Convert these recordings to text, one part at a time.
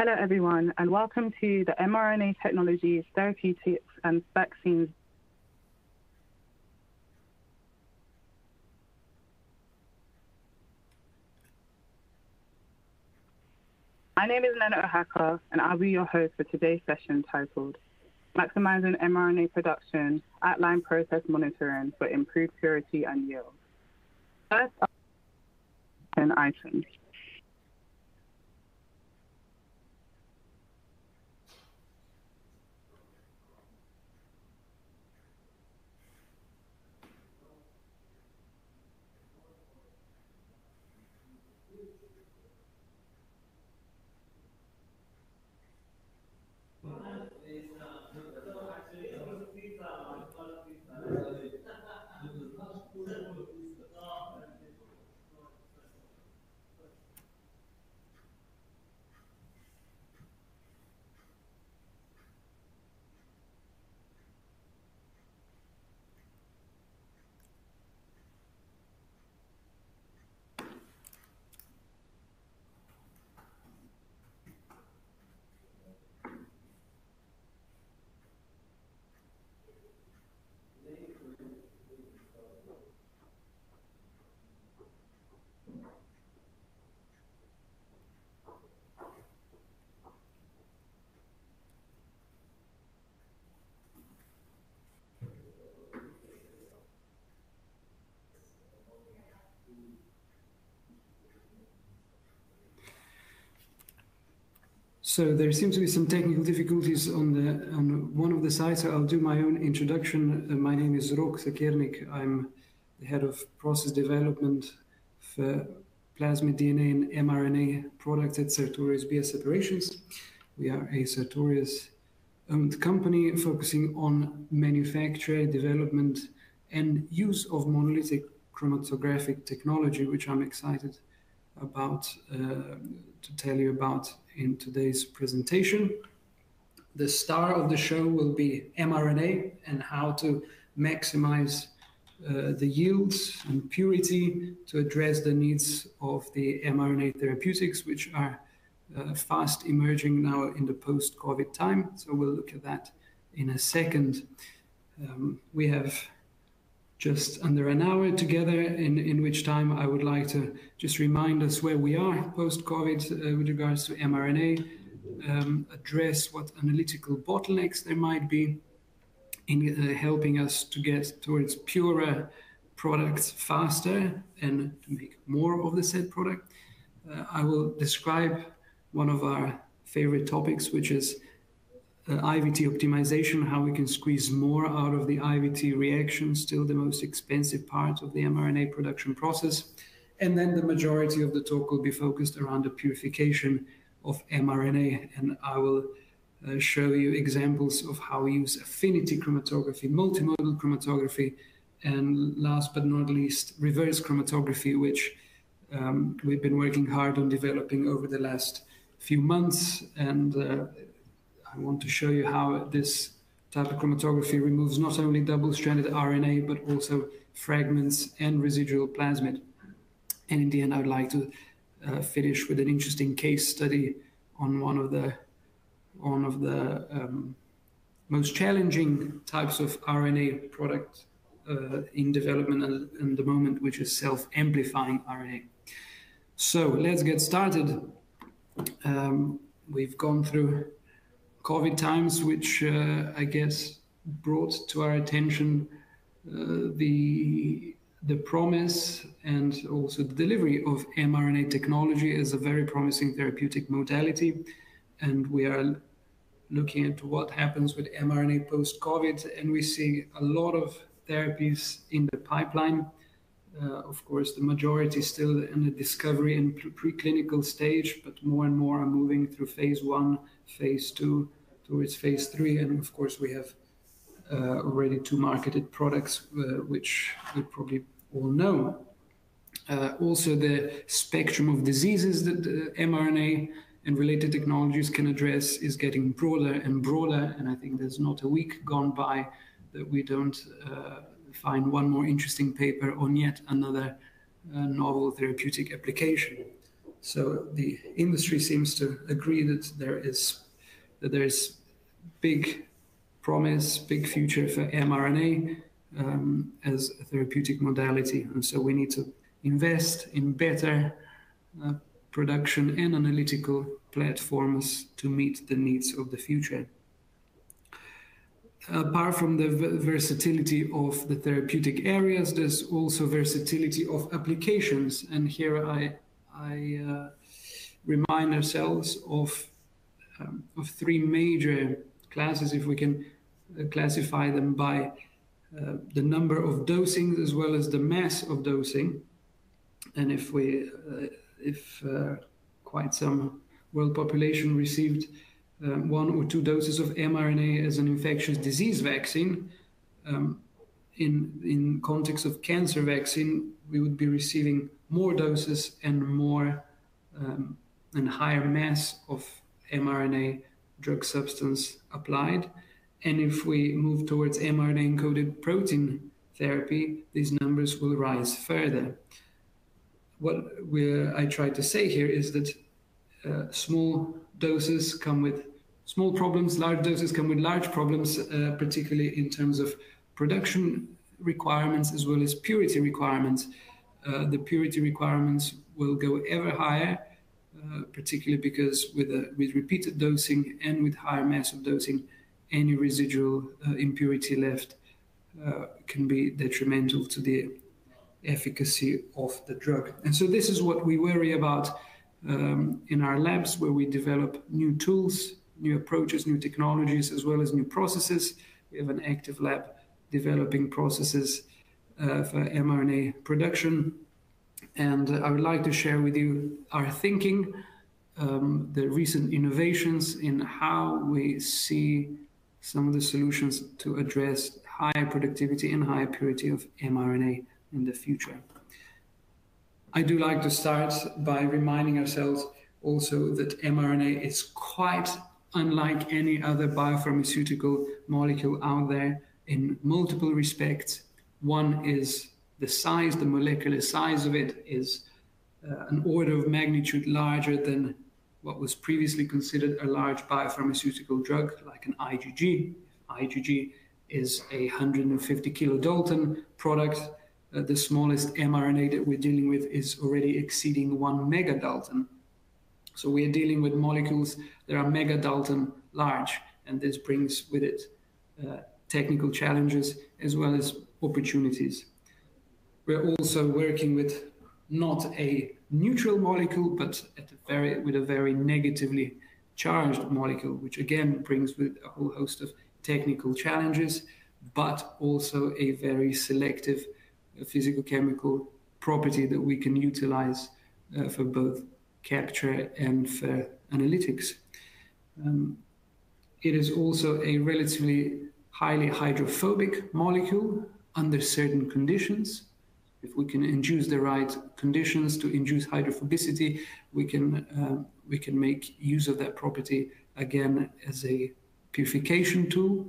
Hello, everyone, and welcome to the mRNA Technologies, Therapeutics, and Vaccines. My name is Lena O'Hacka, and I'll be your host for today's session titled Maximizing mRNA Production, At-Line Process Monitoring for Improved Purity and Yield. First up, an item. So there seems to be some technical difficulties on one of the sides, so I'll do my own introduction. My name is Rok Sekirnik. I'm the head of process development for plasmid DNA and mRNA products at Sartorius BIA Separations. We are a Sartorius-owned company focusing on manufacture, development, and use of monolithic chromatographic technology, which I'm excited about to tell you about in today's presentation. The star of the show will be mRNA and how to maximize the yields and purity to address the needs of the mRNA therapeutics, which are fast emerging now in the post-COVID time. So we'll look at that in a second. We have just under an hour together, in which time I would like to just remind us where we are post-COVID with regards to mRNA, address what analytical bottlenecks there might be in helping us to get towards purer products faster and to make more of the said product. I will describe one of our favorite topics, which is IVT optimization, how we can squeeze more out of the IVT reaction, still the most expensive part of the mRNA production process. And then the majority of the talk will be focused around the purification of mRNA. And I will show you examples of how we use affinity chromatography, multimodal chromatography, and last but not least, reverse chromatography, which we've been working hard on developing over the last few months. And I want to show you how this type of chromatography removes not only double-stranded RNA, but also fragments and residual plasmid. And in the end, I would like to finish with an interesting case study on one of the most challenging types of RNA product in development at the moment, which is self-amplifying RNA. So let's get started. We've gone through COVID times, which I guess brought to our attention the promise and also the delivery of mRNA technology as a very promising therapeutic modality. And we are looking at what happens with mRNA post-COVID, and we see a lot of therapies in the pipeline. Of course, the majority still in the discovery and preclinical stage, but more and more are moving through phase 1, phase 2, towards phase 3. And of course, we have already 2 marketed products, which we probably all know. Also, the spectrum of diseases that mRNA and related technologies can address is getting broader and broader. And I think there's not a week gone by that we don't find one more interesting paper on yet another novel therapeutic application. So the industry seems to agree that there is big promise, big future for mRNA as a therapeutic modality, and so we need to invest in better production and analytical platforms to meet the needs of the future. Apart from the versatility of the therapeutic areas, there's also versatility of applications, and here I remind ourselves of three major classes, if we can classify them by the number of dosings as well as the mass of dosing. And if we, quite some world population received one or two doses of mRNA as an infectious disease vaccine, in context of cancer vaccine, we would be receiving more doses and more and higher mass of mRNA drug substance applied. And if we move towards mRNA-encoded protein therapy, these numbers will rise further. What I try to say here is that small doses come with small problems, large doses come with large problems, particularly in terms of production requirements as well as purity requirements. The purity requirements will go ever higher, particularly because with repeated dosing and with higher mass of dosing, any residual impurity left can be detrimental to the efficacy of the drug. And so this is what we worry about in our labs, where we develop new tools, new approaches, new technologies, as well as new processes. We have an active lab developing processes for mRNA production. And I would like to share with you our thinking, the recent innovations in how we see some of the solutions to address higher productivity and higher purity of mRNA in the future. I do like to start by reminding ourselves also that mRNA is quite unlike any other biopharmaceutical molecule out there in multiple respects. One is the size, the molecular size of it is an order of magnitude larger than what was previously considered a large biopharmaceutical drug, like an IgG. IgG is a 150 kilodalton product. The smallest mRNA that we're dealing with is already exceeding 1 megadalton. So we are dealing with molecules that are megadalton large, and this brings with it technical challenges as well as opportunities. We're also working with not a neutral molecule, but with a very negatively charged molecule, which again brings with a whole host of technical challenges, but also a very selective physicochemical property that we can utilize for both capture and for analytics. It is also a relatively highly hydrophobic molecule under certain conditions. If we can induce the right conditions to induce hydrophobicity, we can make use of that property again as a purification tool,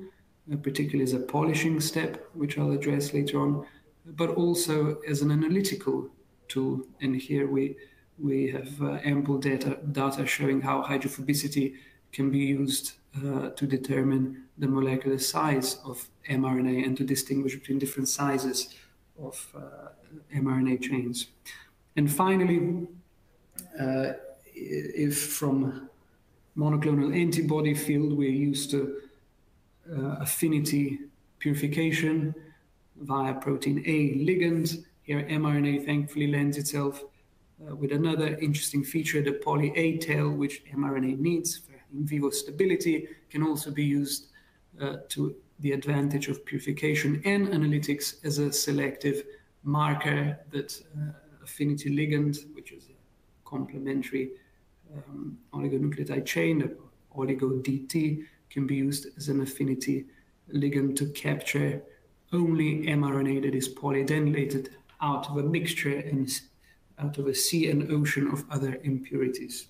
particularly as a polishing step, which I'll address later on, but also as an analytical tool. And here we have ample data showing how hydrophobicity can be used to determine the molecular size of mRNA and to distinguish between different sizes of mRNA chains. And finally, if from monoclonal antibody field, we're used to affinity purification via protein A ligand, here mRNA thankfully lends itself with another interesting feature, the poly A tail, which mRNA needs for in vivo stability, can also be used to the advantage of purification and analytics as a selective marker that affinity ligand, which is a complementary oligonucleotide chain, the oligo-DT, can be used as an affinity ligand to capture only mRNA that is polyadenylated out of a mixture and out of a sea and ocean of other impurities.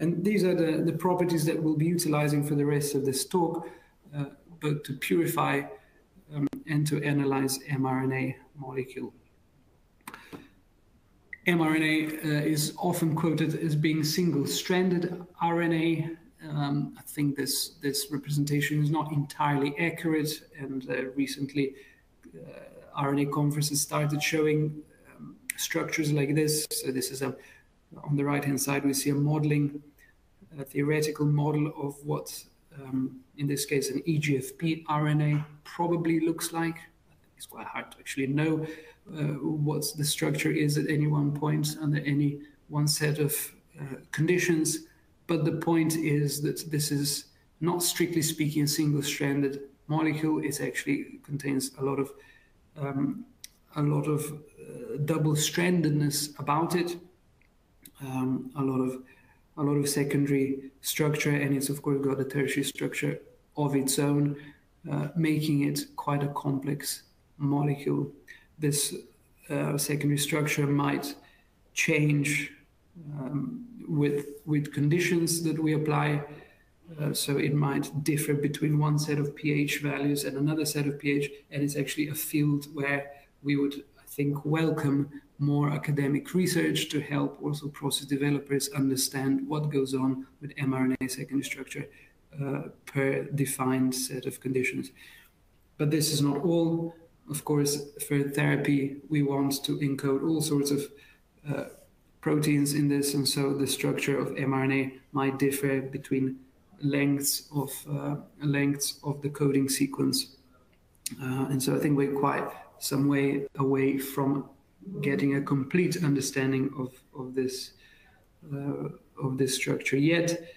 And these are the properties that we'll be utilizing for the rest of this talk, both to purify and to analyze mRNA molecule. mRNA is often quoted as being single-stranded RNA. I think this representation is not entirely accurate, and recently RNA conferences started showing structures like this. So this is on the right-hand side we see a modeling, a theoretical model of what in this case an EGFP RNA probably looks like. It's quite hard to actually know what the structure is at any one point under any one set of conditions. But the point is that this is not, strictly speaking, a single-stranded molecule. It actually contains a lot of double-strandedness about it, a lot of secondary structure, and it's of course got a tertiary structure of its own, making it quite a complex molecule. This secondary structure might change with conditions that we apply, so it might differ between one set of pH values and another set of pH, and it's actually a field where we would, I think, welcome more academic research to help also process developers understand what goes on with mRNA secondary structure per defined set of conditions. But this is not all. Of course, for therapy, we want to encode all sorts of proteins in this, and so the structure of mRNA might differ between lengths of the coding sequence. And so I think we're quite some way away from getting a complete understanding of this structure yet.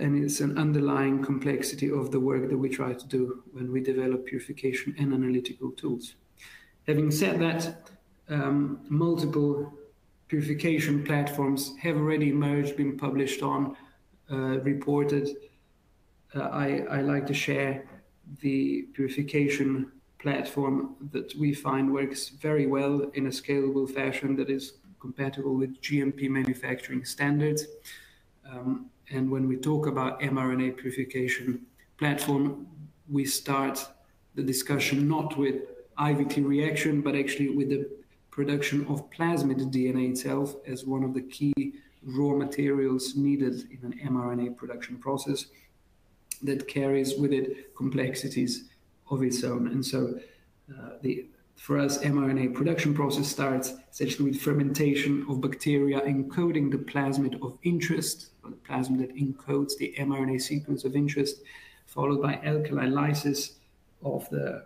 And it's an underlying complexity of the work that we try to do when we develop purification and analytical tools. Having said that, multiple purification platforms have already emerged, been published on, reported. I like to share the purification platform that we find works very well in a scalable fashion that is compatible with GMP manufacturing standards. And when we talk about mRNA purification platform, we start the discussion not with IVT reaction, but actually with the production of plasmid DNA itself as one of the key raw materials needed in an mRNA production process that carries with it complexities of its own. And so for us, mRNA production process starts essentially with fermentation of bacteria encoding the plasmid of interest, or the plasmid that encodes the mRNA sequence of interest, followed by alkaline lysis of the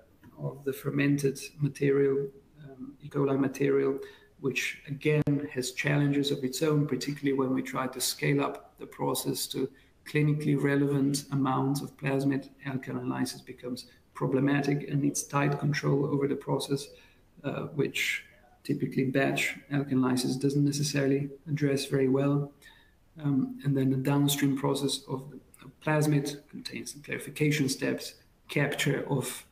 fermented material, E. coli material, which again has challenges of its own, particularly when we try to scale up the process to clinically relevant amounts of plasmid. Alkaline lysis becomes problematic and needs tight control over the process, which typically batch alkaline lysis doesn't necessarily address very well. And then the downstream process of the plasmid contains the clarification steps, capture of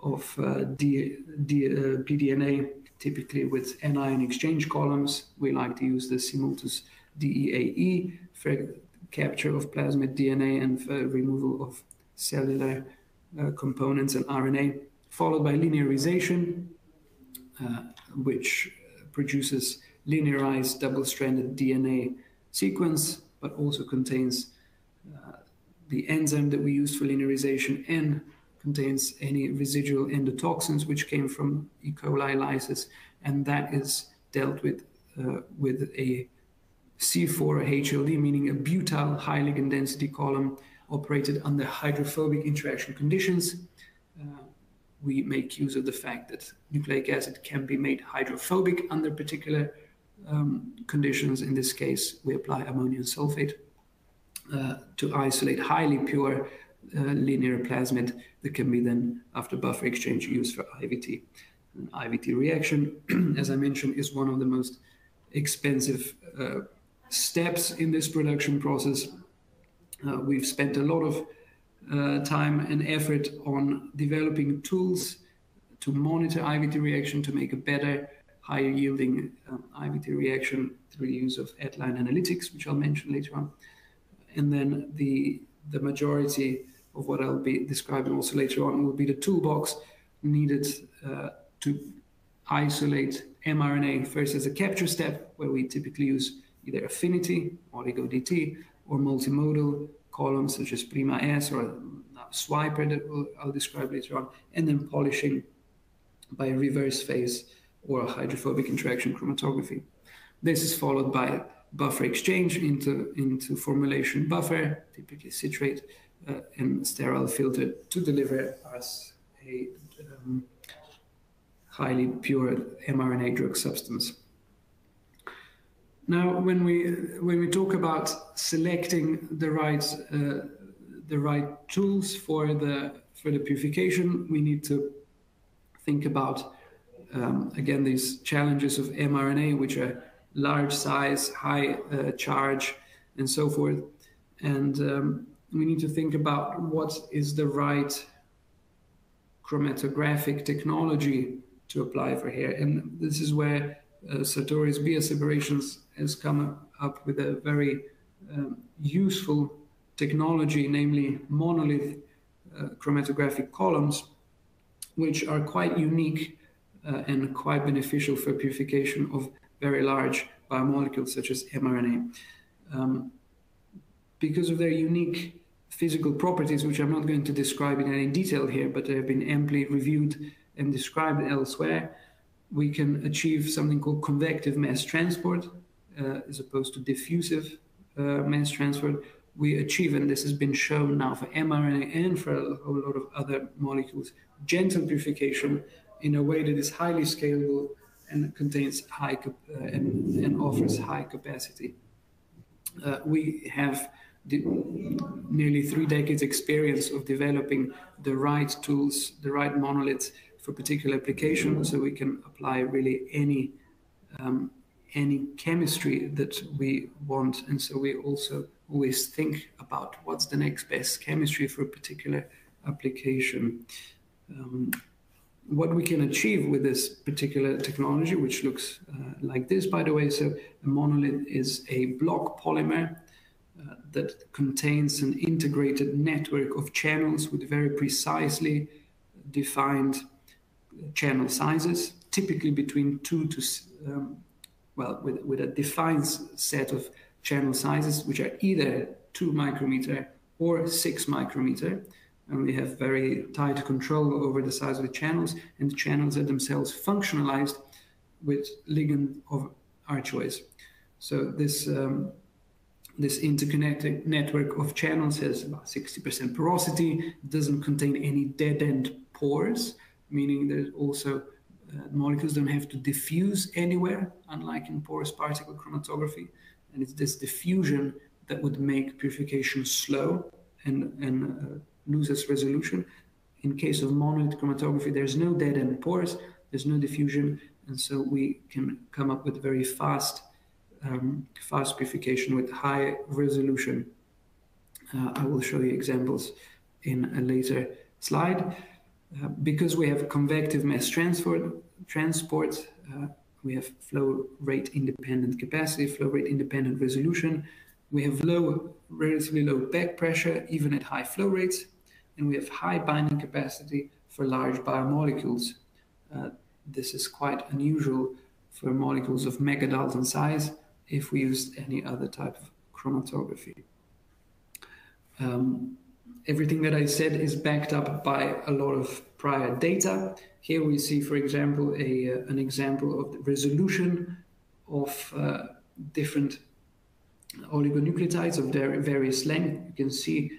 pDNA, typically with anion exchange columns. We like to use the simultus DEAE for capture of plasmid DNA and for removal of cellular components and RNA, followed by linearization, which produces linearized double-stranded DNA sequence, but also contains the enzyme that we use for linearization and contains any residual endotoxins which came from E. coli lysis, and that is dealt with a C4 HLD, meaning a butyl high ligand density column, operated under hydrophobic interaction conditions. We make use of the fact that nucleic acid can be made hydrophobic under particular conditions. In this case, we apply ammonium sulfate to isolate highly pure linear plasmid that can be then, after buffer exchange, used for IVT. An IVT reaction, as I mentioned, is one of the most expensive steps in this production process. We've spent a lot of time and effort on developing tools to monitor IVT reaction, to make a better, higher yielding IVT reaction through the use of at-line analytics, which I'll mention later on. And then the majority of what I'll be describing also later on will be the toolbox needed to isolate mRNA first as a capture step, where we typically use either affinity, oligo-DT, or multimodal columns such as Prima-S or Swiper that I'll describe later on, and then polishing by reverse phase or hydrophobic interaction chromatography. This is followed by buffer exchange into formulation buffer, typically citrate, and sterile filter to deliver us a highly pure mRNA drug substance. Now, when we talk about selecting the right tools for the purification, we need to think about again these challenges of mRNA, which are large size, high charge, and so forth. And we need to think about what is the right chromatographic technology to apply for here. And this is where Sartorius BIA Separations has come up with a very useful technology, namely monolith chromatographic columns, which are quite unique and quite beneficial for purification of very large biomolecules such as mRNA. Because of their unique physical properties, which I'm not going to describe in any detail here, but they have been amply reviewed and described elsewhere, we can achieve something called convective mass transport as opposed to diffusive mass transport. We achieve, and this has been shown now for mRNA and for a whole lot of other molecules, gentle purification in a way that is highly scalable and contains high and offers high capacity. We have nearly 3 decades experience of developing the right tools, the right monoliths for particular application, so we can apply really any chemistry that we want. And so we also always think about what's the next best chemistry for a particular application. What we can achieve with this particular technology, which looks like this, by the way. So a monolith is a block polymer that contains an integrated network of channels with very precisely defined channel sizes, typically between 2 to, with a defined set of channel sizes, which are either 2 micrometer or 6 micrometer. And we have very tight control over the size of the channels, and the channels are themselves functionalized with ligand of our choice. So this interconnected network of channels has about 60% porosity, doesn't contain any dead-end pores, meaning that also molecules don't have to diffuse anywhere, unlike in porous particle chromatography. And it's this diffusion that would make purification slow and loses resolution. In case of monolith chromatography, there's no dead-end pores, there's no diffusion, and so we can come up with very fast, fast purification with high resolution. I will show you examples in a later slide. Because we have convective mass transport, we have flow rate independent capacity, flow rate independent resolution. We have low, relatively low back pressure, even at high flow rates. And we have high binding capacity for large biomolecules. This is quite unusual for molecules of megadalton size if we used any other type of chromatography. Everything that I said is backed up by a lot of prior data. Here we see, for example, an example of the resolution of different oligonucleotides of their various length. You can see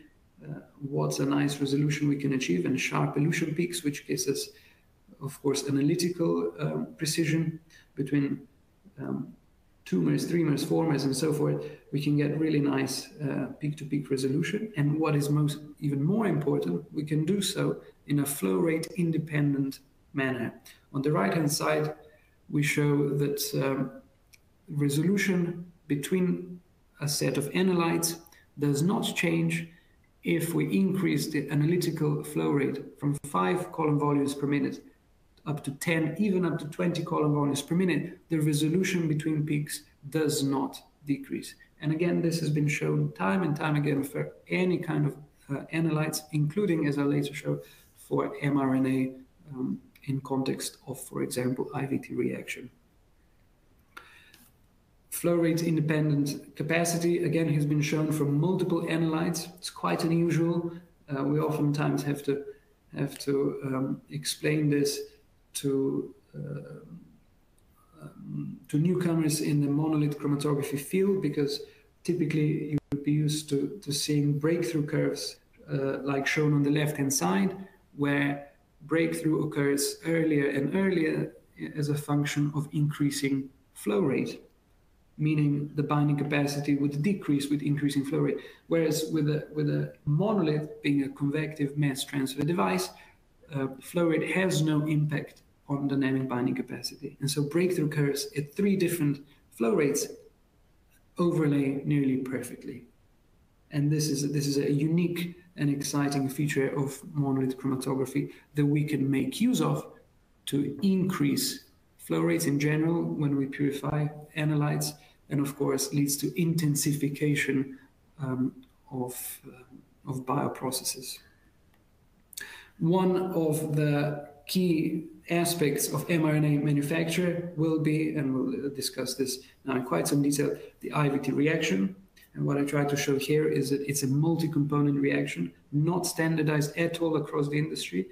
what a nice resolution we can achieve, and sharp elution peaks, which gives us, of course, analytical precision between two-mers, three-mers, four-mers, and so forth. We can get really nice peak-to-peak resolution. And what is even more important, we can do so in a flow rate independent manner. On the right-hand side, we show that resolution between a set of analytes does not change if we increase the analytical flow rate from 5 column volumes per minute up to 10, even up to 20 column volumes per minute, the resolution between peaks does not decrease. And again, this has been shown time and time again for any kind of analytes, including, as I'll later show, for mRNA in context of, for example, IVT reaction. Flow rate independent capacity, again, has been shown for multiple analytes. It's quite unusual. We oftentimes have to explain this to newcomers in the monolith chromatography field, because typically you would be used to seeing breakthrough curves like shown on the left-hand side, where breakthrough occurs earlier and earlier as a function of increasing flow rate, meaning the binding capacity would decrease with increasing flow rate. Whereas with a monolith being a convective mass transfer device, flow rate has no impact on dynamic binding capacity. And so breakthrough curves at 3 different flow rates overlay nearly perfectly. And this is a unique and exciting feature of monolith chromatography that we can make use of to increase flow rates in general when we purify analytes, and of course leads to intensification of bioprocesses. One of the key aspects of mRNA manufacture will be, and we'll discuss this now in quite some detail, the IVT reaction. And what I try to show here is that it's a multi-component reaction, not standardized at all across the industry.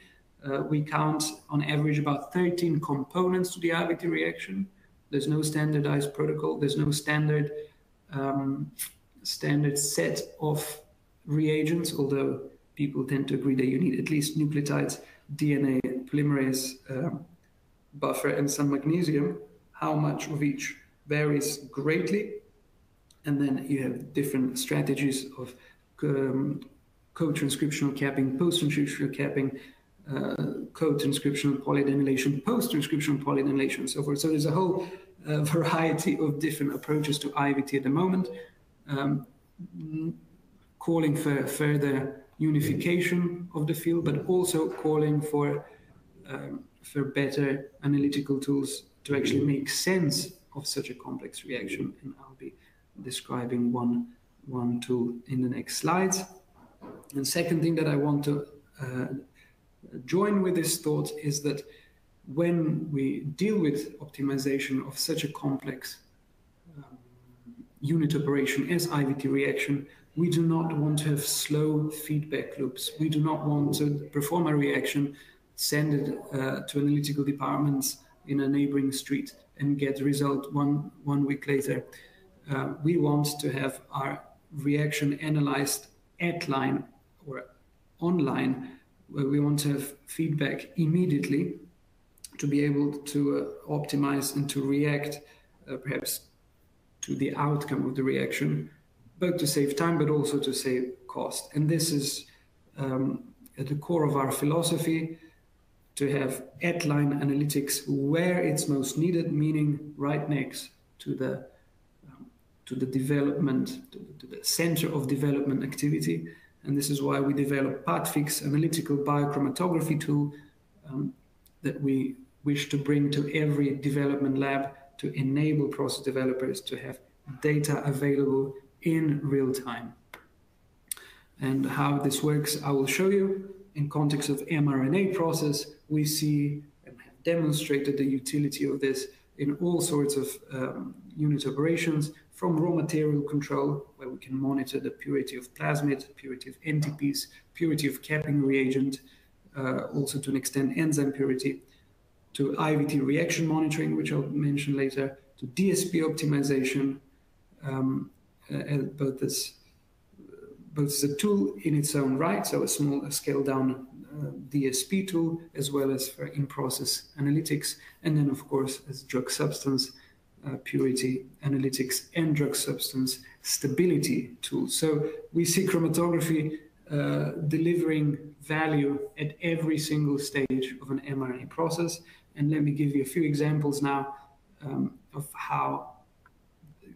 We count on average about 13 components to the IVT reaction. There's no standardized protocol. There's no standard standard set of reagents, although people tend to agree that you need at least nucleotides, DNA, polymerase, buffer, and some magnesium. How much of each varies greatly. And then you have different strategies of co-transcriptional capping, post-transcriptional capping, co-transcriptional polyadenylation, post-transcriptional polyadenylation, and so forth. So there's a whole variety of different approaches to IVT at the moment, calling for further unification of the field, but also calling for better analytical tools to actually make sense of such a complex reaction. And I'll be describing one tool in the next slides. And second thing that I want to join with this thought is that when we deal with optimization of such a complex unit operation as IVT reaction, we do not want to have slow feedback loops. We do not want to perform a reaction, send it to analytical departments in a neighboring street and get the result one week later. We want to have our reaction analyzed at line or online, where we want to have feedback immediately to be able to optimize and to react perhaps to the outcome of the reaction, both to save time but also to save cost. And this is at the core of our philosophy, to have at-line analytics where it's most needed, meaning right next to the development, to the center of development activity. And this is why we developed PatFix, analytical biochromatography tool that we wish to bring to every development lab to enable process developers to have data available in real time. And how this works, I will show you. In context of mRNA process, we see and have demonstrated the utility of this in all sorts of unit operations, from raw material control, where we can monitor the purity of plasmid, purity of NTPs, purity of capping reagent, also to an extent enzyme purity, to IVT reaction monitoring, which I'll mention later, to DSP optimization, both as a tool in its own right, so a small scale-down DSP tool, as well as for in-process analytics, and then of course as drug substance purity analytics and drug substance stability tools. So we see chromatography delivering value at every single stage of an mRNA process. And let me give you a few examples now of how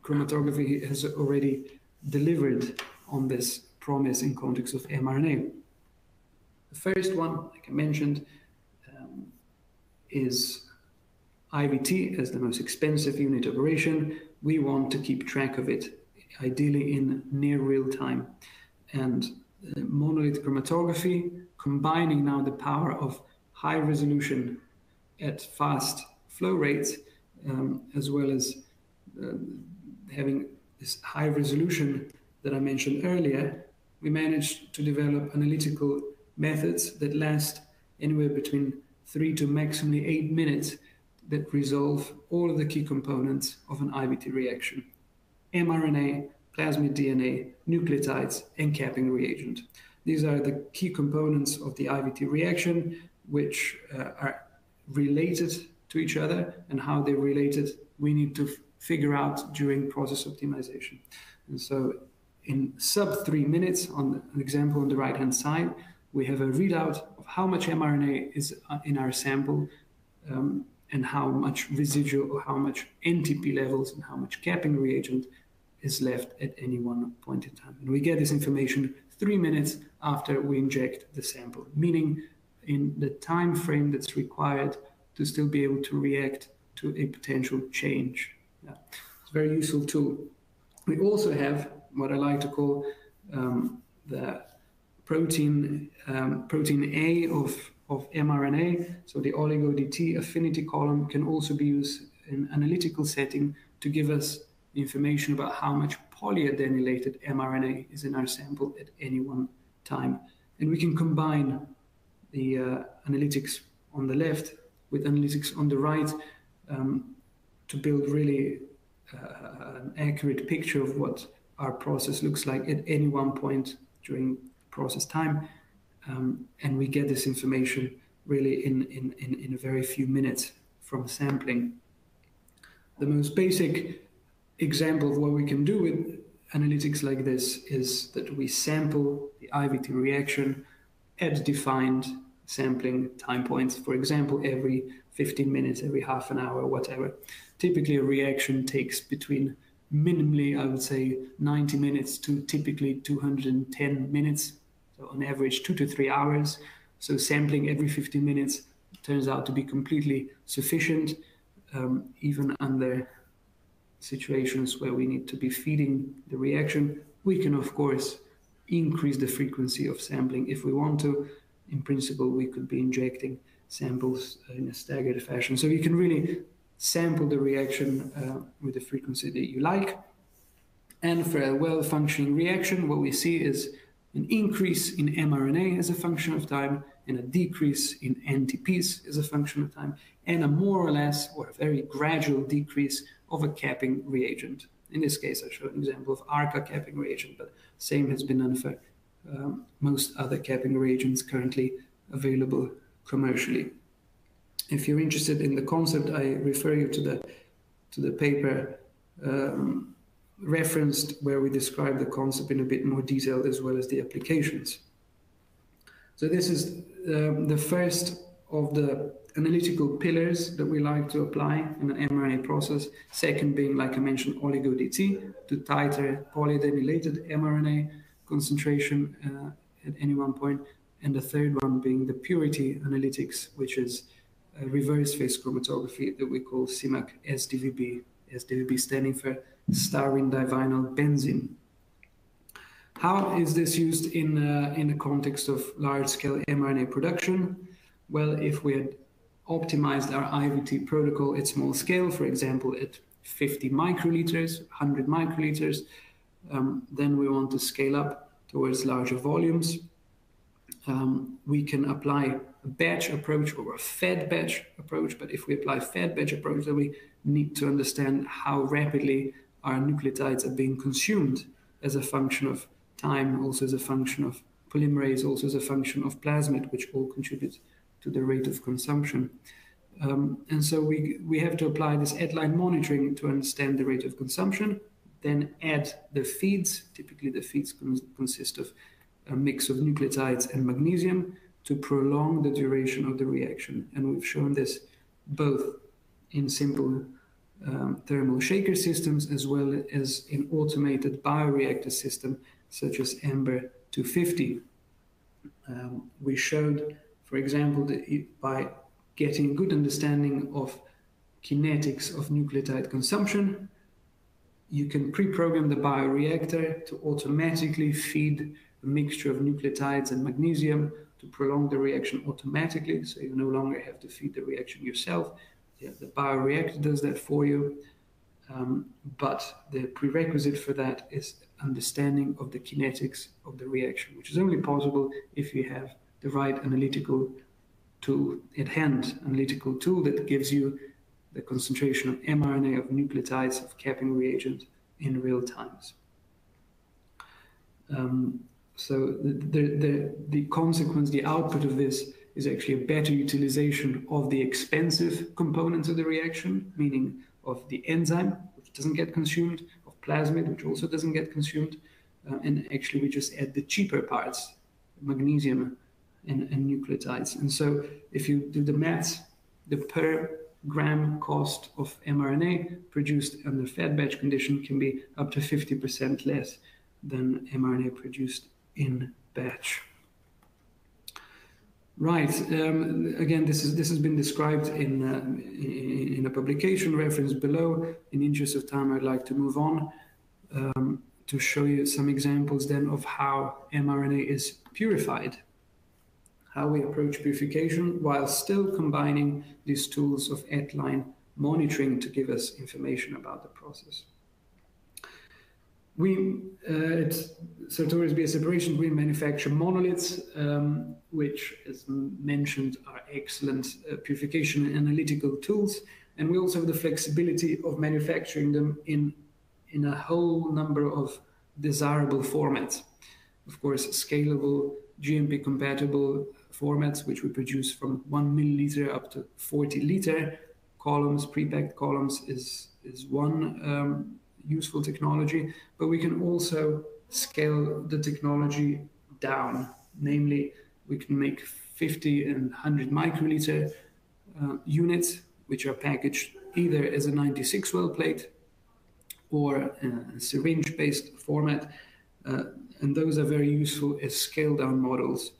chromatography has already delivered on this promise in context of mRNA. The first one, like I mentioned, is IVT as the most expensive unit operation. We want to keep track of it, ideally in near real time. And monolith chromatography, combining now the power of high resolution at fast flow rates, as well as having this high resolution that I mentioned earlier, we managed to develop analytical methods that last anywhere between 3 to maximally 8 minutes that resolve all of the key components of an IVT reaction: mRNA, plasmid DNA, nucleotides, and capping reagent. These are the key components of the IVT reaction, which are related to each other, and how they're related we need to figure out during process optimization. And so in sub 3 minutes, on an example on the right-hand side, we have a readout of how much mRNA is in our sample, and how much residual or how much NTP levels and how much capping reagent is left at any one point in time. And we get this information 3 minutes after we inject the sample, meaning in the time frame that's required to still be able to react to a potential change. Yeah. It's a very useful tool. We also have what I like to call the protein A of mRNA. So the oligo-DT affinity column can also be used in analytical setting to give us information about how much polyadenylated mRNA is in our sample at any one time. And we can combine the analytics on the left with analytics on the right to build really an accurate picture of what our process looks like at any one point during process time. And we get this information really in a very few minutes from sampling. The most basic example of what we can do with analytics like this is that we sample the IVT reaction at defined sampling time points. For example, every 15 minutes, every half an hour, whatever. Typically, a reaction takes between minimally, I would say, 90 minutes to typically 210 minutes. So on average, 2 to 3 hours. So sampling every 15 minutes turns out to be completely sufficient, even under situations where we need to be feeding the reaction. We can, of course, increase the frequency of sampling if we want to. In principle, we could be injecting samples in a staggered fashion. So you can really sample the reaction with the frequency that you like. And for a well-functioning reaction, what we see is an increase in mRNA as a function of time, and a decrease in NTPs as a function of time, and a more or less, or a very gradual decrease of a capping reagent. In this case, I showed an example of ARCA capping reagent, but same has been done for most other capping reagents currently available commercially. If you're interested in the concept, I refer you to the paper referenced, where we describe the concept in a bit more detail, as well as the applications. So this is the first of the analytical pillars that we like to apply in an mRNA process. Second being, like I mentioned, oligo-DT, to titer polyadenylated mRNA concentration at any one point. And the third one being the purity analytics, which is a reverse phase chromatography that we call CIMAC-SDVB, SDVB standing for styrene divinyl benzene. How is this used in the context of large-scale mRNA production? Well, if we had optimized our IVT protocol at small scale, for example, at 50 microliters, 100 microliters, then we want to scale up towards larger volumes. We can apply a batch approach or a fed batch approach, but if we apply fed batch approach, then we need to understand how rapidly our nucleotides are being consumed as a function of time, also as a function of polymerase, also as a function of plasmid, which all contribute to the rate of consumption. And so we have to apply this at-line monitoring to understand the rate of consumption, then add the feeds. Typically the feeds consist of a mix of nucleotides and magnesium to prolong the duration of the reaction. And we've shown this both in simple thermal shaker systems as well as in automated bioreactor system such as Ambr 250. We showed, for example, that by getting good understanding of kinetics of nucleotide consumption, you can pre-program the bioreactor to automatically feed a mixture of nucleotides and magnesium to prolong the reaction automatically, so you no longer have to feed the reaction yourself. Yeah, the bioreactor does that for you. But the prerequisite for that is understanding of the kinetics of the reaction, which is only possible if you have the right analytical tool at hand, analytical tool that gives you the concentration of mRNA, of nucleotides, of capping reagent in real times. So the consequence, the output of this is actually a better utilization of the expensive components of the reaction, meaning of the enzyme, which doesn't get consumed, of plasmid, which also doesn't get consumed, and actually we just add the cheaper parts, magnesium and nucleotides. And so if you do the maths, the per gram cost of mRNA produced under fed batch condition can be up to 50% less than mRNA produced in batch. Right. Again, this has been described in a publication referenced below. In interest of time, I'd like to move on to show you some examples then of how mRNA is purified, how we approach purification while still combining these tools of at-line monitoring to give us information about the process. We at Sartorius BIA Separations, we manufacture monoliths, which, as mentioned, are excellent purification and analytical tools. And we also have the flexibility of manufacturing them in a whole number of desirable formats. Of course, scalable, GMP-compatible formats, which we produce from 1 milliliter up to 40 liter. Columns, pre-packed columns is one useful technology, but we can also scale the technology down. Namely, we can make 50 and 100 microliter units, which are packaged either as a 96-well plate or a syringe-based format. And those are very useful as scale-down models.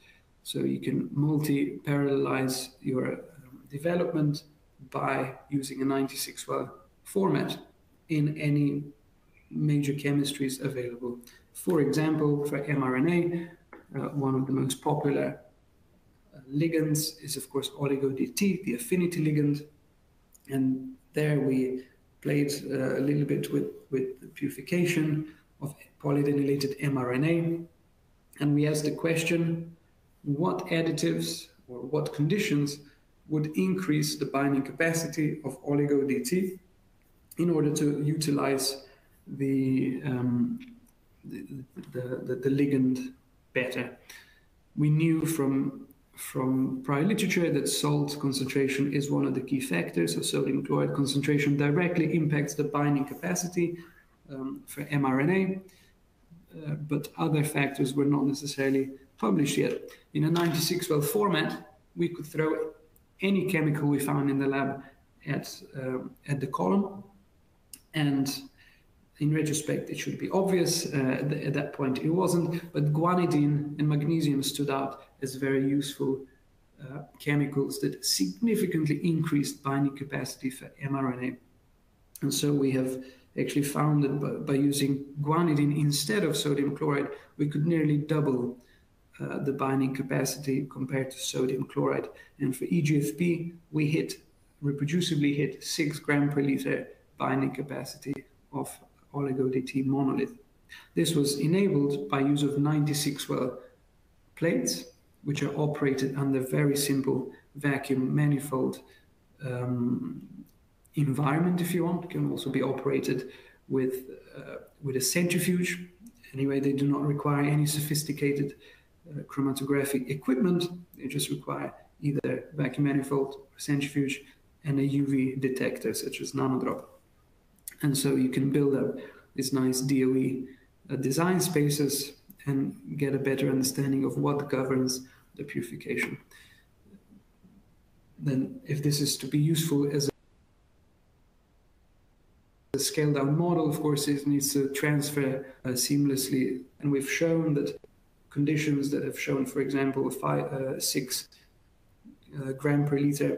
So you can multi-parallelize your development by using a 96-well format in any major chemistries available. For example, for mRNA, one of the most popular ligands is, of course, oligo-DT, the affinity ligand. And there we played a little bit with the purification of polydenylated mRNA. And we asked the question, what additives or what conditions would increase the binding capacity of oligo-DT in order to utilize the ligand better. We knew from prior literature that salt concentration is one of the key factors. So sodium chloride concentration directly impacts the binding capacity for mRNA, but other factors were not necessarily published yet. In a 96-well format, we could throw any chemical we found in the lab at the column. And in retrospect, it should be obvious. At that point, it wasn't. But guanidine and magnesium stood out as very useful chemicals that significantly increased binding capacity for mRNA. And so we have actually found that by using guanidine instead of sodium chloride, we could nearly double the binding capacity compared to sodium chloride. And for EGFP, we reproducibly hit 6 g/L binding capacity of oligo-DT monolith. This was enabled by use of 96-well plates, which are operated under very simple vacuum manifold environment, if you want. It can also be operated with a centrifuge. Anyway, they do not require any sophisticated chromatographic equipment. They just require either vacuum manifold or centrifuge and a UV detector, such as nanodrop. And so you can build up these nice DOE design spaces and get a better understanding of what governs the purification. Then, if this is to be useful as a scaled-down model, of course, it needs to transfer seamlessly. And we've shown that conditions that have shown, for example, 6 g/L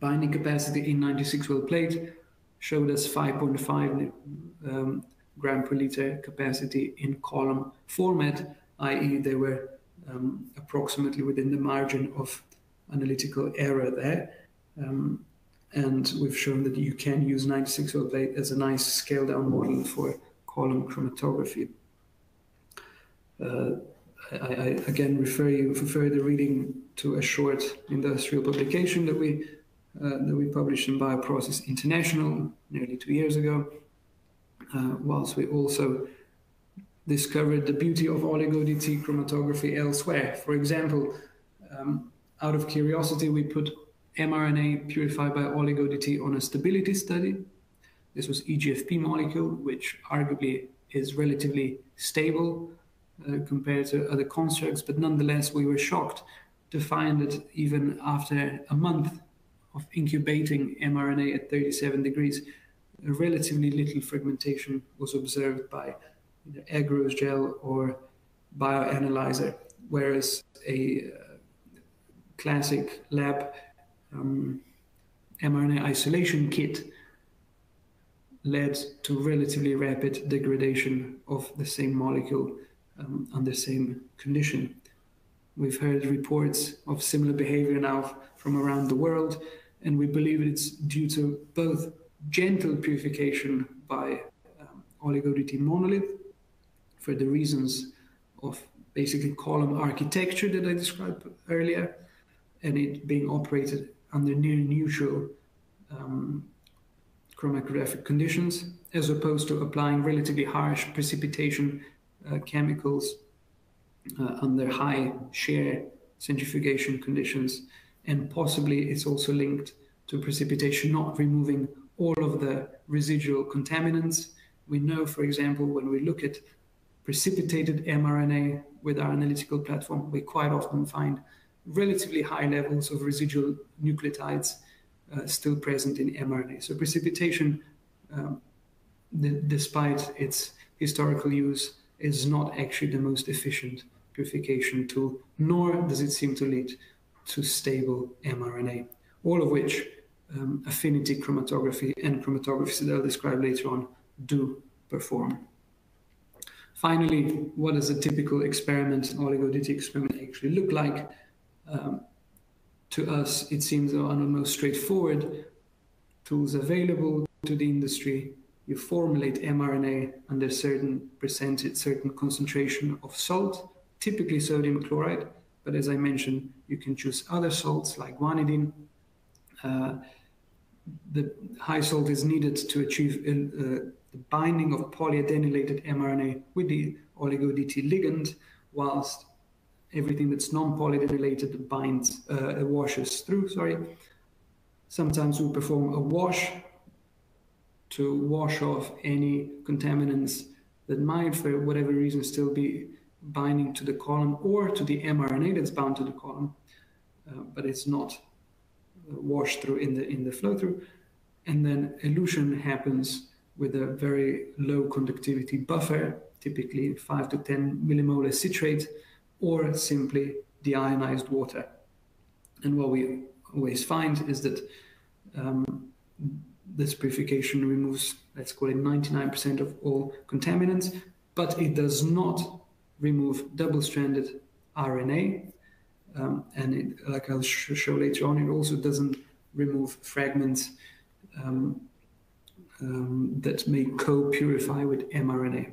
binding capacity in 96-well plate showed us 5.5 g/L capacity in column format, i.e. they were approximately within the margin of analytical error there. And we've shown that you can use 9608 as a nice scale-down model for column chromatography. I again refer you for further reading to a short industrial publication that we published in Bioprocess International nearly 2 years ago, whilst we also discovered the beauty of oligo-DT chromatography elsewhere. For example, out of curiosity, we put mRNA purified by oligo-DT on a stability study. This was EGFP molecule, which arguably is relatively stable compared to other constructs, but nonetheless, we were shocked to find that even after a month of incubating mRNA at 37 degrees, a relatively little fragmentation was observed by either agarose gel or bioanalyzer, whereas a classic lab mRNA isolation kit led to relatively rapid degradation of the same molecule under same condition. We've heard reports of similar behavior now from around the world, and we believe it's due to both gentle purification by oligo-DT monolith for the reasons of basically column architecture that I described earlier, and it being operated under near neutral chromatographic conditions, as opposed to applying relatively harsh precipitation chemicals under high shear centrifugation conditions. And possibly it's also linked to precipitation not removing all of the residual contaminants. We know, for example, when we look at precipitated mRNA with our analytical platform, we quite often find relatively high levels of residual nucleotides still present in mRNA. So precipitation, despite its historical use, is not actually the most efficient purification tool, nor does it seem to lead to stable mRNA, all of which affinity chromatography and chromatography that I'll describe later on do perform. Finally, what does a typical experiment, an oligo-DT experiment, actually look like? To us, it seems one of the most straightforward tools available to the industry. You formulate mRNA under certain percentage, certain concentration of salt, typically sodium chloride, but as I mentioned, you can choose other salts like guanidine. The high salt is needed to achieve the binding of polyadenylated mRNA with the oligo-DT ligand, whilst everything that's non-polyadenylated binds, washes through, sorry. Sometimes we perform a wash to wash off any contaminants that might, for whatever reason, still be binding to the column or to the mRNA that's bound to the column, but it's not washed through in the flow-through. And then elution happens with a very low conductivity buffer, typically 5 to 10 millimolar citrate, or simply deionized water. And what we always find is that this purification removes, let's call it 99% of all contaminants, but it does not remove double-stranded RNA. And it, like I'll show later on, it also doesn't remove fragments that may co-purify with mRNA.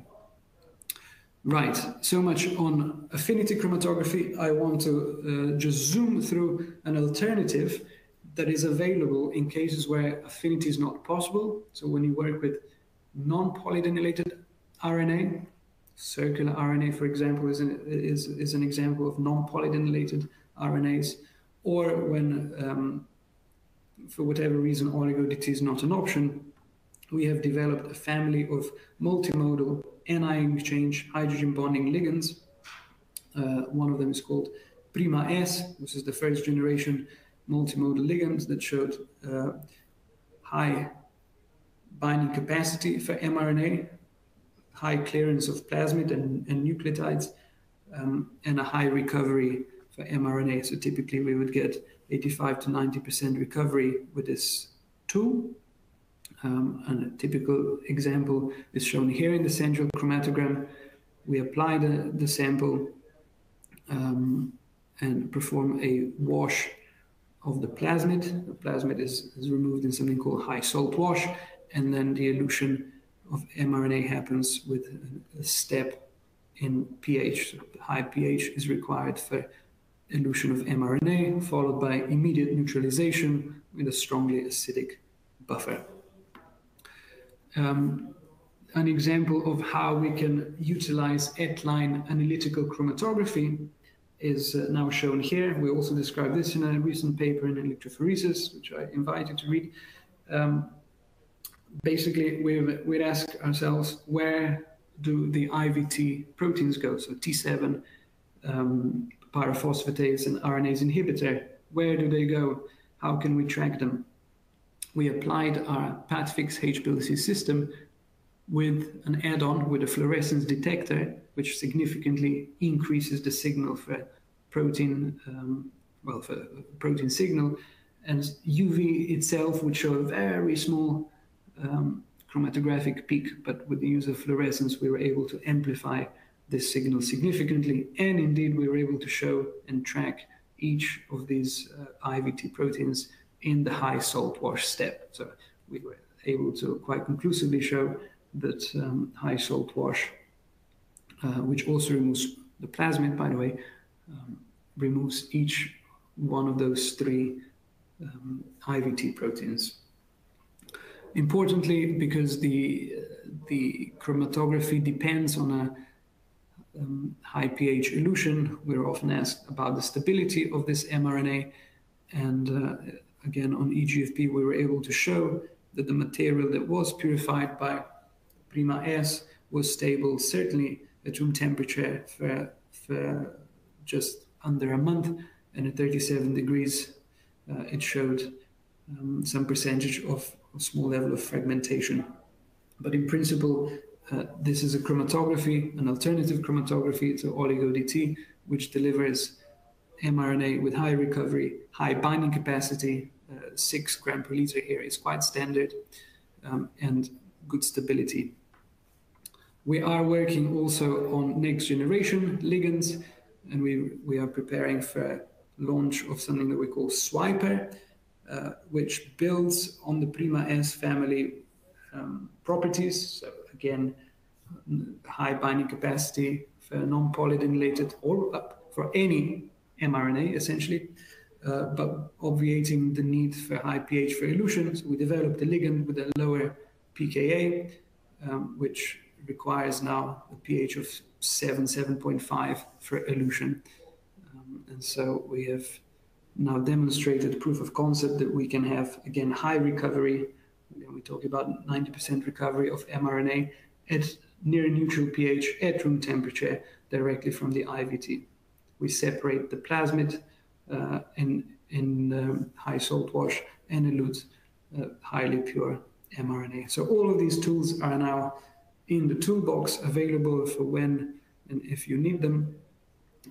Right, so much on affinity chromatography. I want to just zoom through an alternative that is available in cases where affinity is not possible. So when you work with non-polyadenylated RNA, circular RNA, for example, is an example of non-polyadenylated RNAs, or when, for whatever reason, oligo-DT is not an option, we have developed a family of multimodal anion exchange hydrogen bonding ligands. One of them is called Prima S, which is the first generation multimodal ligands that showed high binding capacity for mRNA, high clearance of plasmid and nucleotides, and a high recovery for mRNA. So typically we would get 85 to 90% recovery with this tool. And a typical example is shown here in the central chromatogram. We apply the sample and perform a wash of the plasmid. The plasmid is removed in something called high salt wash, and then the elution of mRNA happens with a step in pH. So high pH is required for elution of mRNA, followed by immediate neutralization with a strongly acidic buffer. An example of how we can utilize at-line analytical chromatography is now shown here. We also described this in a recent paper in electrophoresis, which I invite you to read. Basically, we'd ask ourselves, where do the IVT proteins go? So T7, pyrophosphatase, and RNase inhibitor, where do they go? How can we track them? We applied our PatFix HPLC system with an add-on, with a fluorescence detector, which significantly increases the signal for protein, for protein signal. And UV itself would show a very small chromatographic peak, but with the use of fluorescence, we were able to amplify this signal significantly. And indeed, we were able to show and track each of these IVT proteins in the high salt wash step. So we were able to quite conclusively show that high salt wash, which also removes the plasmid, by the way, removes each one of those three IVT proteins. Importantly, because the chromatography depends on a high pH elution, we're often asked about the stability of this mRNA. And again, on EGFP, we were able to show that the material that was purified by Prima S was stable, certainly at room temperature for just under a month, and at 37 degrees, it showed some percentage of a small level of fragmentation. But in principle, this is a chromatography, an alternative chromatography to oligo-DT, which delivers mRNA with high recovery, high binding capacity. 6 grams per liter here is quite standard, and good stability. We are working also on next generation ligands, and we are preparing for launch of something that we call Swiper, which builds on the Prima-S family properties. So again, high binding capacity for non-polydenylated or for any mRNA essentially, but obviating the need for high pH for elution. So we developed a ligand with a lower pKa, which requires now a pH of 7, 7.5 for elution. And so we have now demonstrated proof of concept that we can have, again, high recovery. We talk about 90% recovery of mRNA at near neutral pH at room temperature directly from the IVT. We separate the plasmid in high salt wash and elute highly pure mRNA. So all of these tools are now in the toolbox, available for when and if you need them.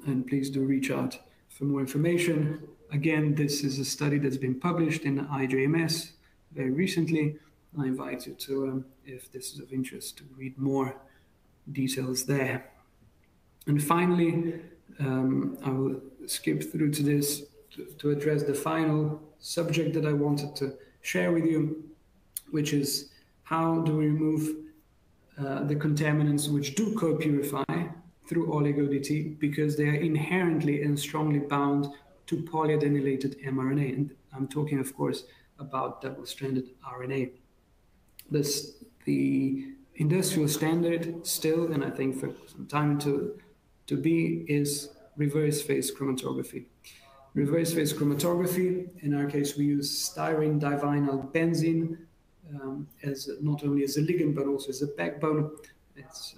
And please do reach out for more information. Again, this is a study that's been published in IJMS very recently. I invite you to, if this is of interest, to read more details there. And finally, I will skip through to this to address the final subject that I wanted to share with you, which is how do we remove the contaminants which do co-purify through oligo-DT, because they are inherently and strongly bound to polyadenylated mRNA. And I'm talking, of course, about double-stranded RNA. The industrial standard still, and I think for some time to be, is reverse phase chromatography. Reverse phase chromatography, in our case, we use styrene divinyl benzene, as not only as a ligand, but also as a backbone. It's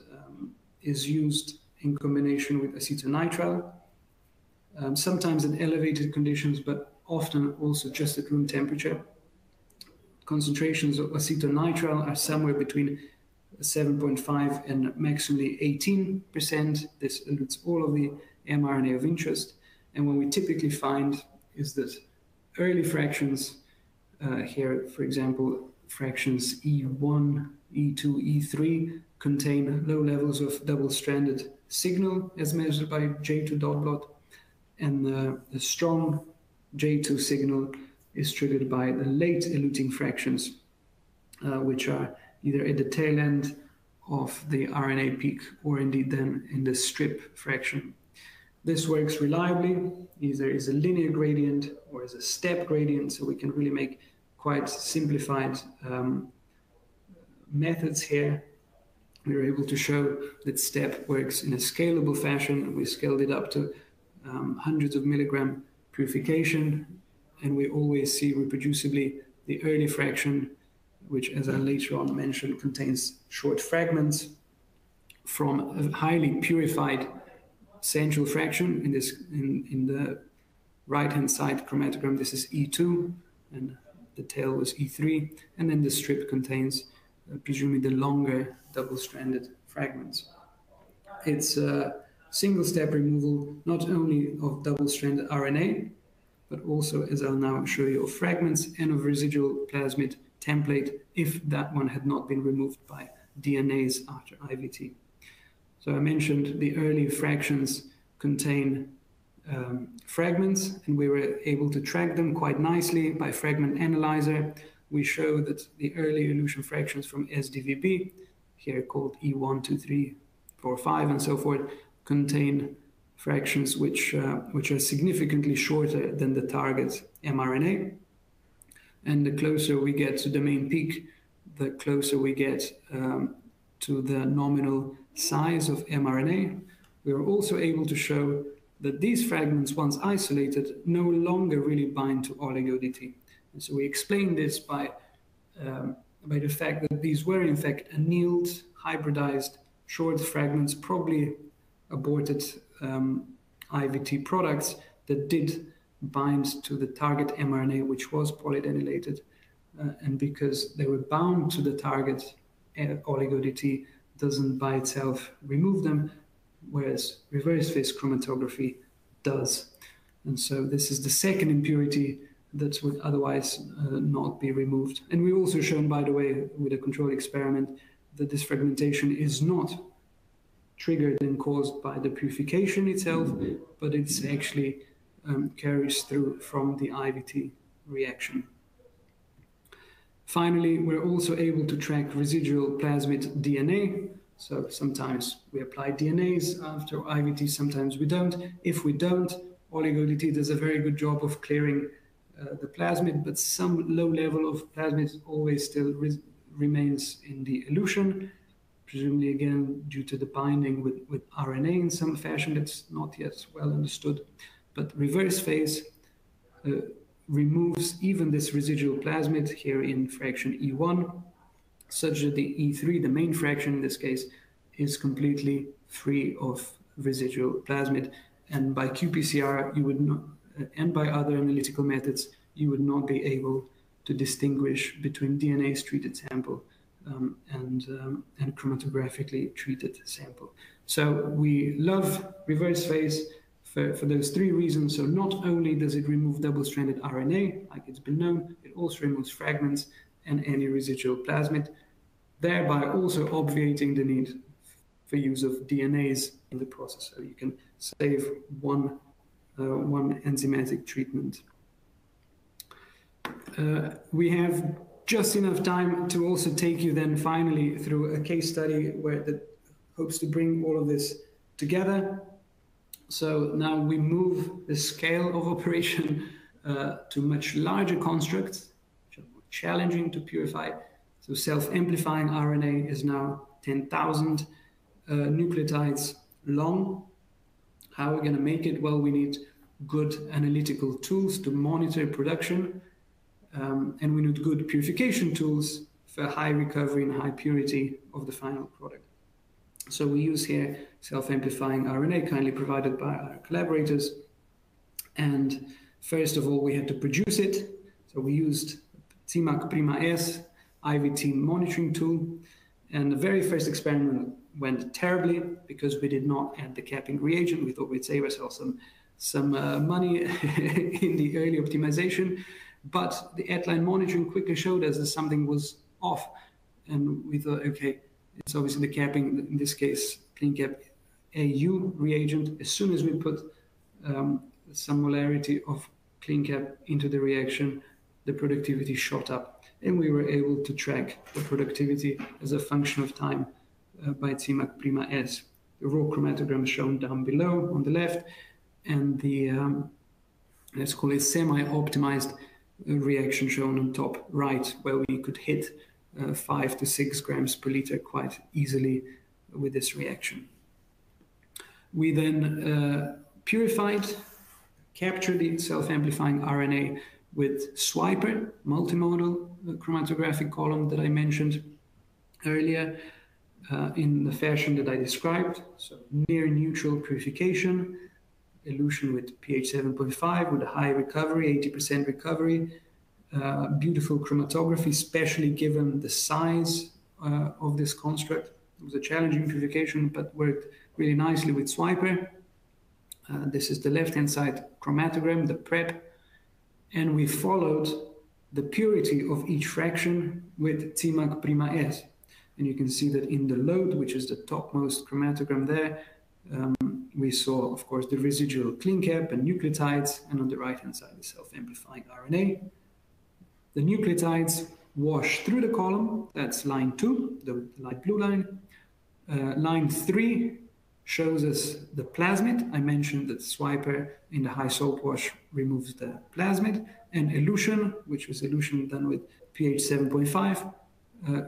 is used in combination with acetonitrile, sometimes in elevated conditions, but often also just at room temperature. Concentrations of acetonitrile are somewhere between 7.5 and maximally 18%. This elutes all of the mRNA of interest. And what we typically find is that early fractions, here, for example, fractions E1, E2, E3 contain low levels of double-stranded signal as measured by J2 dot blot, and a strong J2 signal is triggered by the late eluting fractions, which are either at the tail end of the RNA peak or indeed then in the strip fraction. This works reliably, either is a linear gradient or is a step gradient, so we can really make quite simplified methods here. We were able to show that step works in a scalable fashion. We scaled it up to hundreds of milligram purification, and we always see reproducibly the early fraction, which, as I later on mentioned, contains short fragments from a highly purified central fraction. In this, in the right-hand side chromatogram, this is E2, and the tail was E3, and then the strip contains presumably the longer double-stranded fragments. It's a single-step removal not only of double-stranded RNA, but also, as I'll now show you, of fragments and of residual plasmid template if that one had not been removed by DNase after IVT. So I mentioned the early fractions contain fragments, and we were able to track them quite nicely by fragment analyzer. We show that the early elution fractions from SDVB, here called E1, 2, 3, 4, 5, and so forth, contain fractions which are significantly shorter than the target mRNA. And the closer we get to the main peak, the closer we get to the nominal size of mRNA. We are also able to show that these fragments, once isolated, no longer really bind to oligo-DT. And so we explain this by the fact that these were, in fact, annealed, hybridized, short fragments, probably aborted IVT products that did bind to the target mRNA, which was polyadenylated, and because they were bound to the target, oligo-DT doesn't by itself remove them, whereas reverse phase chromatography does. And so this is the second impurity that would otherwise not be removed. And we also shown, by the way, with a control experiment, that this fragmentation is not triggered and caused by the purification itself, but it's actually carries through from the IVT reaction. Finally, we're also able to track residual plasmid DNA. So sometimes we apply DNase after IVT, sometimes we don't. If we don't, oligo-DT does a very good job of clearing the plasmid, but some low level of plasmid always still remains in the elution, presumably again due to the binding with RNA in some fashion that's not yet well understood. But reverse phase removes even this residual plasmid here in fraction E1, such that the E3, the main fraction in this case, is completely free of residual plasmid. And by qPCR, you would not, and by other analytical methods, you would not be able to distinguish between DNase-treated sample and chromatographically treated sample. So we love reverse phase for those three reasons. So not only does it remove double-stranded RNA, like it's been known, it also removes fragments and any residual plasmid, thereby also obviating the need for use of DNase in the process. So you can save one enzymatic treatment. We have just enough time to also take you then finally through a case study where that hopes to bring all of this together. So now we move the scale of operation to much larger constructs, which are more challenging to purify. So self-amplifying RNA is now 10,000 nucleotides long. How are we going to make it? Well, we need good analytical tools to monitor production, and we need good purification tools for high recovery and high purity of the final product. So we use here self-amplifying RNA, kindly provided by our collaborators. And first of all, we had to produce it. So we used CIMAC Prima S IVT monitoring tool. And the very first experiment went terribly because we did not add the capping reagent. We thought we'd save ourselves some money in the early optimization. But the at-line monitoring quickly showed us that something was off. And we thought, okay, it's obviously the capping, in this case, CleanCap AU reagent. As soon as we put some molarity of CleanCap into the reaction, the productivity shot up, and we were able to track the productivity as a function of time by CIMAC Prima S. The raw chromatogram shown down below on the left, and the let's call it semi-optimized reaction shown on top right, where we could hit 5 to 6 grams per liter quite easily with this reaction. We then purified, captured the self-amplifying RNA with Swiper, multimodal chromatographic column that I mentioned earlier, in the fashion that I described. So near neutral purification, elution with pH 7.5 with a high recovery, 80% recovery, beautiful chromatography, especially given the size of this construct. It was a challenging purification, but worked really nicely with Swiper. This is the left-hand side chromatogram, the prep, and we followed the purity of each fraction with CIMAC Prima S. And you can see that in the load, which is the topmost chromatogram there, we saw, of course, the residual CleanCap and nucleotides, and on the right-hand side, the self-amplifying RNA. The nucleotides wash through the column. That's line 2, the light blue line. Line 3 shows us the plasmid. I mentioned that Swiper in the high salt wash removes the plasmid, and elution, which was elution done with pH 7.5,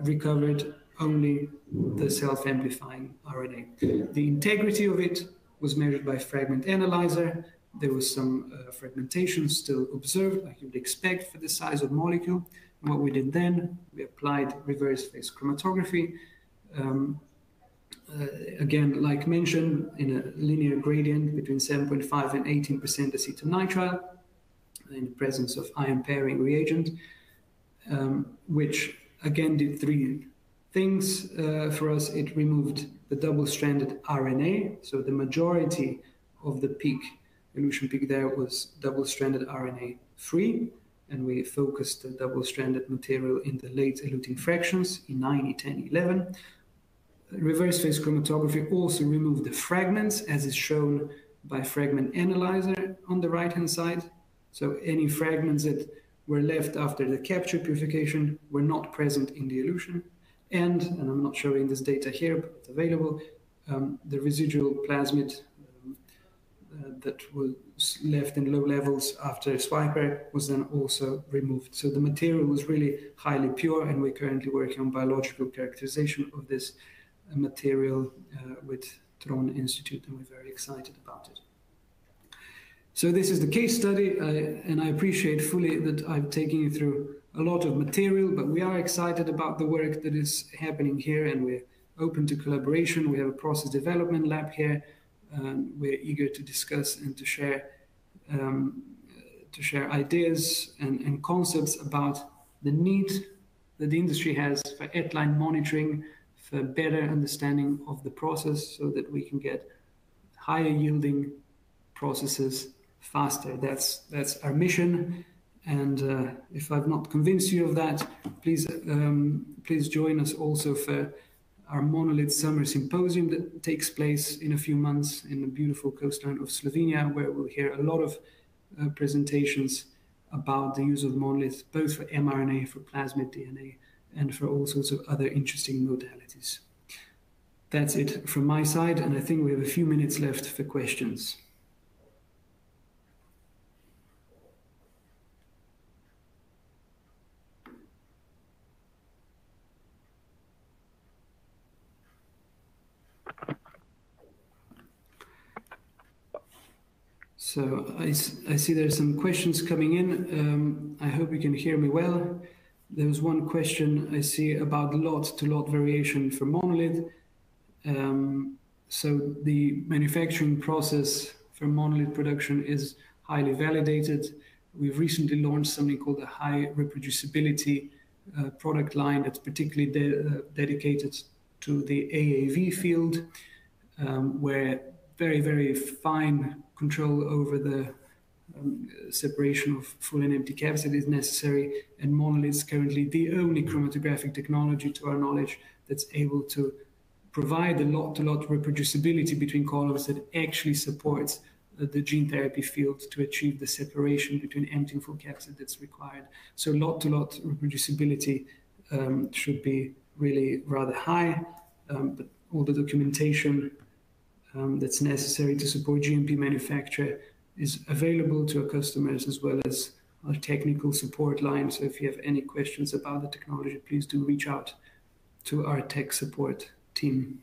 recovered only the self-amplifying RNA. The integrity of it was measured by fragment analyzer. There was some fragmentation still observed, like you'd expect for the size of molecule. And what we did then, we applied reverse phase chromatography. Again, like mentioned, in a linear gradient between 7.5 and 18% acetonitrile in the presence of ion pairing reagent, which again did three things for us. It removed the double-stranded RNA, so the majority of the peak, elution peak there, was double-stranded RNA free, and we focused the double-stranded material in the late eluting fractions, E9, E10, E11. Reverse phase chromatography also removed the fragments, as is shown by fragment analyzer on the right-hand side. So any fragments that were left after the capture purification were not present in the elution. And I'm not showing this data here, but it's available, the residual plasmid that was left in low levels after Swiper was then also removed. So the material was really highly pure, and we're currently working on biological characterization of this material with Tron Institute, and we're very excited about it. So this is the case study, and I appreciate fully that I've taken you through a lot of material, but we are excited about the work that is happening here, and we're open to collaboration. We have a process development lab here. We're eager to discuss and to share ideas and concepts about the need that the industry has for at-line monitoring, for better understanding of the process, so that we can get higher yielding processes faster. That's our mission. And if I've not convinced you of that, please join us also for our Monolith Summer Symposium that takes place in a few months in the beautiful coastline of Slovenia, where we'll hear a lot of presentations about the use of Monolith, both for mRNA, for plasmid DNA, and for all sorts of other interesting modalities. That's it from my side, and I think we have a few minutes left for questions. So I see there's some questions coming in. I hope you can hear me well. There was one question I see about lot-to-lot variation for Monolith. So the manufacturing process for Monolith production is highly validated. We've recently launched something called a high reproducibility product line that's particularly dedicated to the AAV field, where very, very fine control over the separation of full and empty capsid is necessary, and Monolith is currently the only chromatographic technology, to our knowledge, that's able to provide a lot-to-lot reproducibility between columns that actually supports the gene therapy field to achieve the separation between empty and full capsid that's required. So lot-to-lot reproducibility should be really rather high, but all the documentation that's necessary to support GMP manufacture is available to our customers, as well as our technical support line. So if you have any questions about the technology, please do reach out to our tech support team.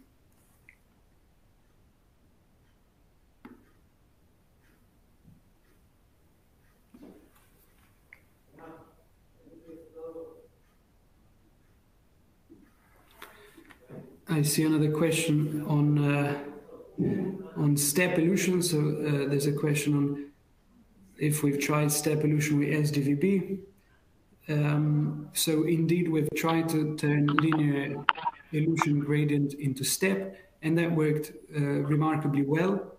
I see another question on step elution. So there's a question on if we've tried step elution with SDVB. So indeed, we've tried to turn linear elution gradient into step, and that worked remarkably well.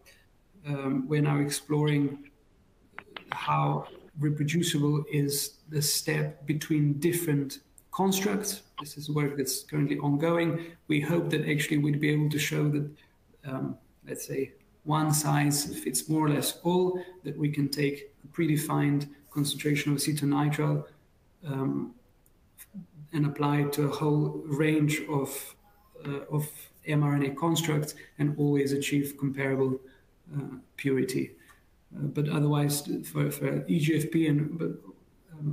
We're now exploring how reproducible is the step between different constructs. This is work that's currently ongoing. We hope that actually we'd be able to show that, let's say, one size fits more or less all, that we can take a predefined concentration of acetonitrile and apply it to a whole range of mRNA constructs and always achieve comparable purity. But otherwise, for EGFP,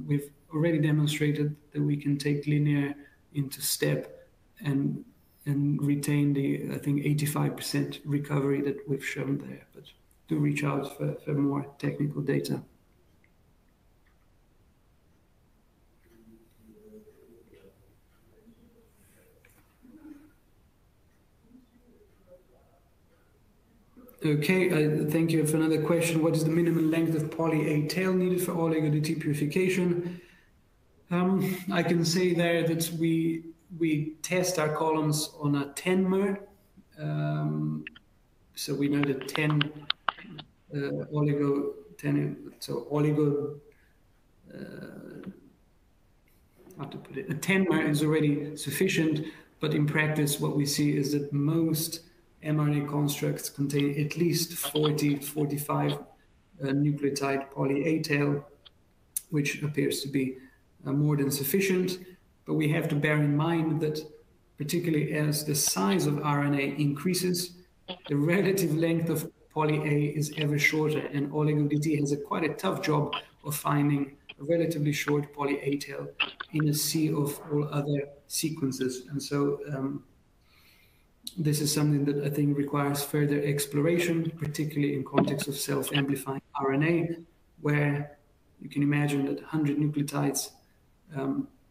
we've already demonstrated that we can take linear into step and retain the, I think, 85% recovery that we've shown there. But do reach out for more technical data. Okay, thank you for another question. What is the minimum length of poly-A tail needed for oligo-DT purification? I can say there that we test our columns on a 10-mer. So we know that 10-mer is already sufficient, but in practice what we see is that most mRNA constructs contain at least 40-45 nucleotide poly-A tail, which appears to be more than sufficient. But we have to bear in mind that particularly as the size of RNA increases, the relative length of poly-A is ever shorter, and oligo-DT has quite a tough job of finding a relatively short poly-A tail in a sea of all other sequences. And so this is something that I think requires further exploration, particularly in context of self-amplifying RNA, where you can imagine that 100 nucleotides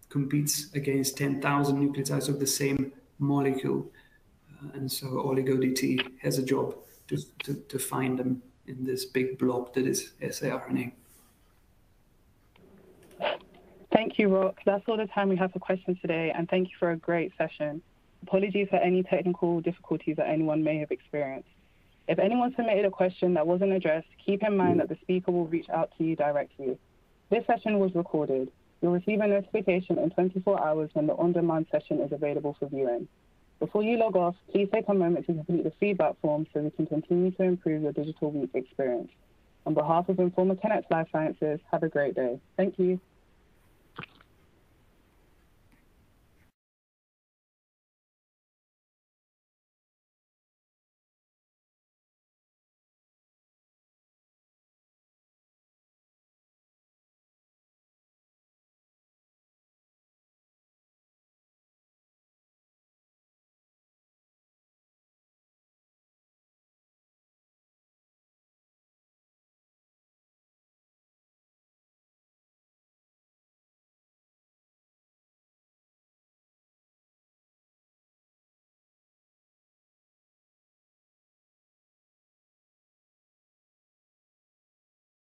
competes against 10,000 nucleotides of the same molecule. And so oligo-DT has a job to find them in this big blob that is saRNA. Thank you, Rok. That's all the time we have for questions today, and thank you for a great session. Apologies for any technical difficulties that anyone may have experienced. If anyone submitted a question that wasn't addressed, keep in mind that the speaker will reach out to you directly. This session was recorded. You'll receive a notification in 24 hours when the on-demand session is available for viewing. Before you log off, please take a moment to complete the feedback form so we can continue to improve your digital week experience. On behalf of Informa 10x Life Sciences, have a great day. Thank you.